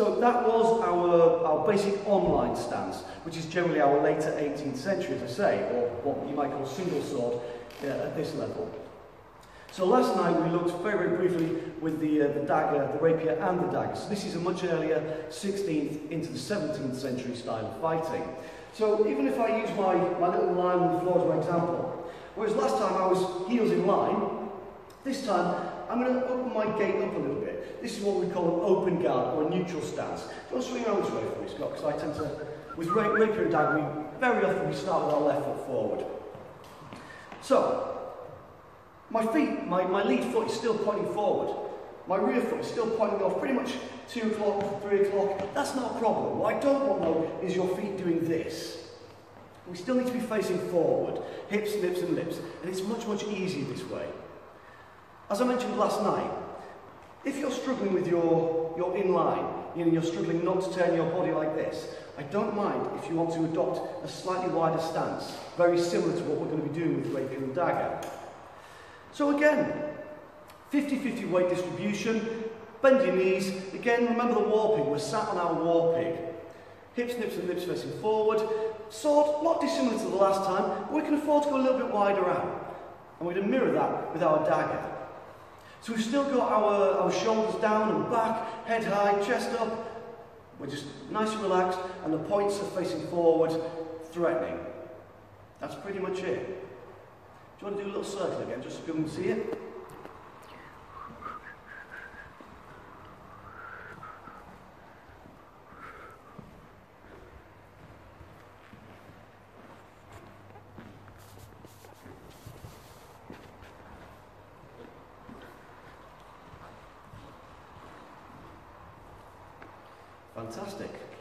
So that was our basic online stance, which is generally our later 18th century, as I say, or what you might call single sword at this level. So last night we looked very briefly with the dagger, the rapier and the dagger. So this is a much earlier 16th into the 17th century style of fighting. So even if I use my little line on the floor as my example, whereas last time I was heels in line, this time I'm going to open my gate up a little bit. This is what we call an open guard or a neutral stance. Do you want to swing around this way for me, Scott? Because I tend to, with rapier and dagger, very often we start with our left foot forward. So, my feet, my lead foot is still pointing forward. My rear foot is still pointing off pretty much 2 o'clock, 3 o'clock. That's not a problem. What I don't want though is your feet doing this. We still need to be facing forward. Hips, nips and lips. And it's much, much easier this way. As I mentioned last night, if you're struggling with your inline, you know, you're struggling not to turn your body like this, I don't mind if you want to adopt a slightly wider stance, very similar to what we're going to be doing with rapier and dagger. So again, 50-50 weight distribution, bend your knees. Again, remember the war pig, we're sat on our war pig. Hips, nips and lips facing forward. Sword, not dissimilar to the last time, but we can afford to go a little bit wider out. And we're going to mirror that with our dagger. So we've still got our shoulders down and back, head high, chest up. We're just nice and relaxed, and the points are facing forward, threatening. That's pretty much it. Do you want to do a little circle again, just so people can see it? Fantastic.